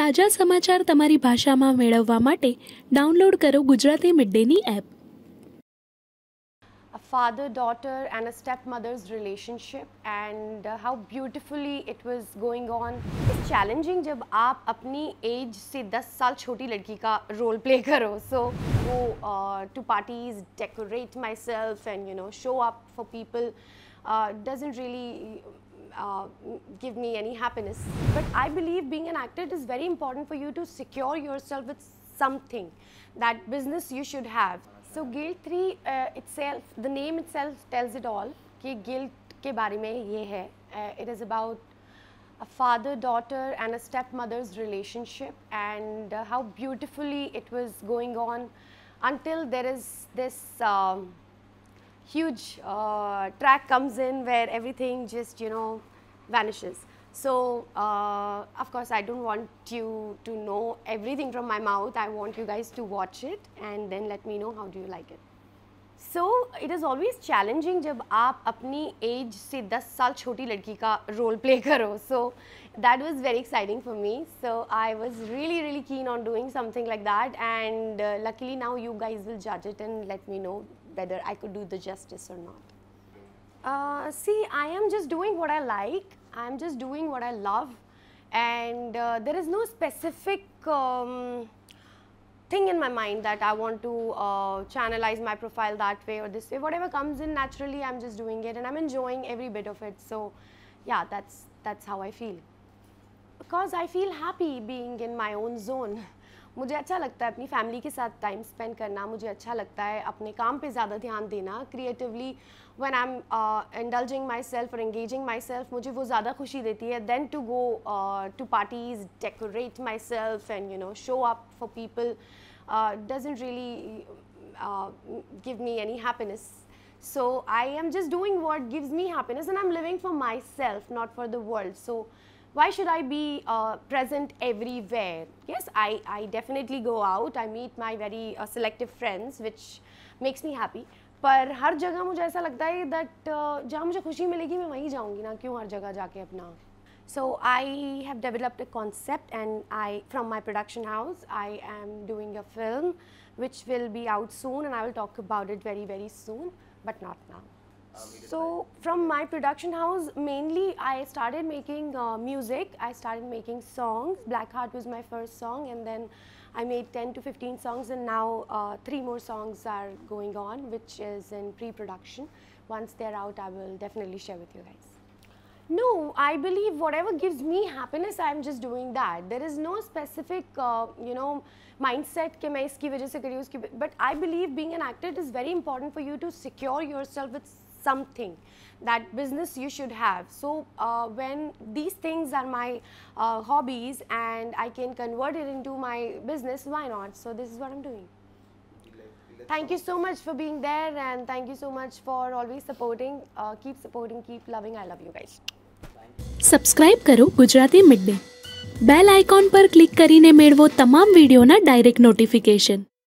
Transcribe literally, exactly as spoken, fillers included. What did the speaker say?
ताजा समाचार तमारी भाषा में मेळववा माटे डाउनलोड करो गुजराती मिडडे नी app. A father-daughter and a stepmother's relationship and uh, how beautifully it was going on. It's challenging जब आप अपनी age से दस साल छोटी लड़की का role play करो. So go uh, to parties, decorate myself and you know show up for people uh, doesn't really uh, give me any happiness. But I believe being an actor is very important for you to secure yourself with something, that business you should have. So Guilt three uh, itself, the name itself tells it all कि guilt के बारे में ये है. uh, It is about a father-daughter and a stepmother's relationship and uh, how beautifully it was going on until there is this um, huge uh, track comes in where everything just you know vanishes. So uh, of course I don't want you to know everything from my mouth. I want you guys to watch it and then let me know how do you like it. So it is always challenging जब आप अपनी age से दस साल छोटी लड़की का role play करो. So that was very exciting for me. So I was really really keen on doing something like that and uh, luckily now you guys will judge it and let me know whether I could do the justice or not. Uh, see, I am just doing what I like. I am just doing what I love, and uh, there is no specific um, thing in my mind that I want to uh, channelize my profile that way or this way. Whatever comes in naturally, I'm just doing it, and I'm enjoying every bit of it. So, yeah, that's that's how I feel. Because I feel happy being in my own zone. मुझे अच्छा लगता है अपनी family के साथ time spend करना. मुझे अच्छा लगता है अपने काम पे ज़्यादा ध्यान देना creatively. When I am indulging myself और एंगेजिंग माई सेल्फ मुझे वो ज़्यादा खुशी देती है than to go to parties, decorate myself and you know show up for people doesn't really give me any happiness. So I am just doing what gives me happiness and I am living for myself, not for the world. So why should I be uh, present everywhere? Yes, I, I definitely go out. I meet my very uh, selective friends, which makes me happy. पर हर जगह मुझे ऐसा लगता है that uh, जहाँ मुझे खुशी मिलेगी मैं वहीं जाऊँगी ना, क्यों हर जगह जाके अपना. So I have developed a concept and I, from my production house, I am doing a film which will be out soon and I will talk about it very very soon, but not now. So from my production house mainly I started making uh, music. I started making songs. Black Heart was my first song and then I made ten to fifteen songs and now uh, three more songs are going on which is in pre-production. Once they are out I will definitely share with you guys. No, I believe whatever gives me happiness I am just doing that. There is no specific uh, you know mindset कि मैं इसकी वजह से करी उसकी. But I believe being an actor is very important for you to secure yourself with something, that business you should have. So uh, when these things are my uh, hobbies and I can convert it into my business, why not? So this is what I'm doing. Thank you so much for being there and thank you so much for always supporting. Uh, keep supporting, keep loving. I love you guys. Subscribe करो Gujarati midday. Bell icon पर click करीने मेळवो तमाम वीडियोना direct notification.